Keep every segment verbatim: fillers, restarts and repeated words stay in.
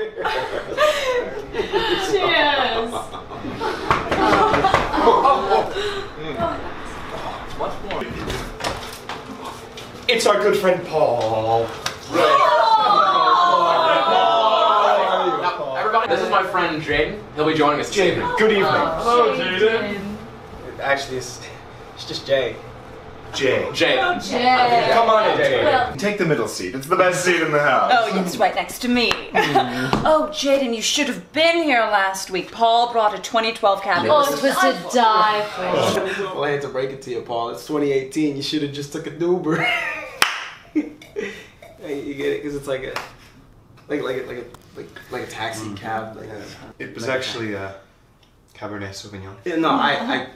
Cheers! It's our good friend Paul. This is my friend Jayden. He'll be joining us. Jayden, good evening. Hello, Jayden. It actually is. It's just Jay. Jay. Jay. Oh, Jay. Come on in, Jay. Take the middle seat. It's the best seat in the house. Oh, it's right next to me. Oh, Jayden, you should have been here last week. Paul brought a twenty twelve cabinet. Oh, it was to die for. Well, I hate to break it to you, Paul. It's twenty eighteen. You should have just took a Uber. Hey, you get it? Because it's like a, like like a, like a, like, like a taxi mm-hmm. cab. Like a, it was like actually a, a Cabernet Sauvignon. Yeah, no, I. I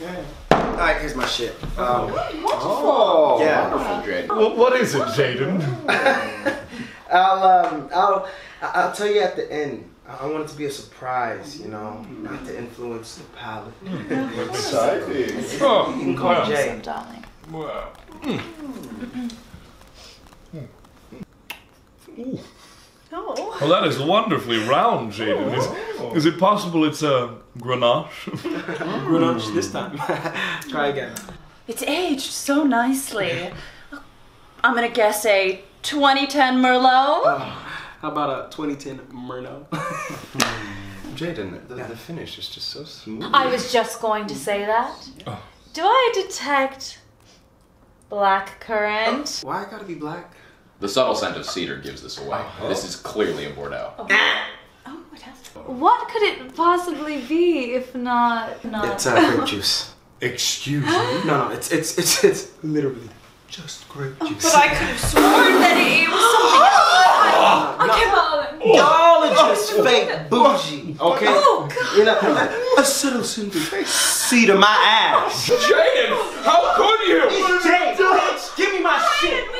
yeah. All right, here's my shit. Um, oh, yeah. Wonderful, Jayden. Well, what is it, Jayden? I'll, um, I'll, I'll tell you at the end. I want it to be a surprise, you know, not to influence the palate. Exciting. Oh, you can call wow. Jay. Awesome, darling. Wow. Mm. Ooh. Oh. Well, that is wonderfully round, Jayden. Is, is it possible it's a Grenache? Grenache this time. Try again. It's aged so nicely. I'm gonna guess a twenty ten Merlot. Uh, how about a twenty ten Merlot? Jayden, the, yeah. the finish is just so smooth. I was just going to say that. Oh. Do I detect blackcurrant? Oh. Why I gotta be black? The subtle scent of cedar gives this away. Oh. This is clearly a Bordeaux. Oh, oh it has. What could it possibly be if not? not... It's uh, grape juice. Excuse me? No, no, it's it's it's it's literally just grape juice. But I could have sworn that it was something else. Y'all are just fake bougie, okay? Oh, God. You know, a subtle scent of cedar my ass. Jayden, how could you? Jayden, give me my shit.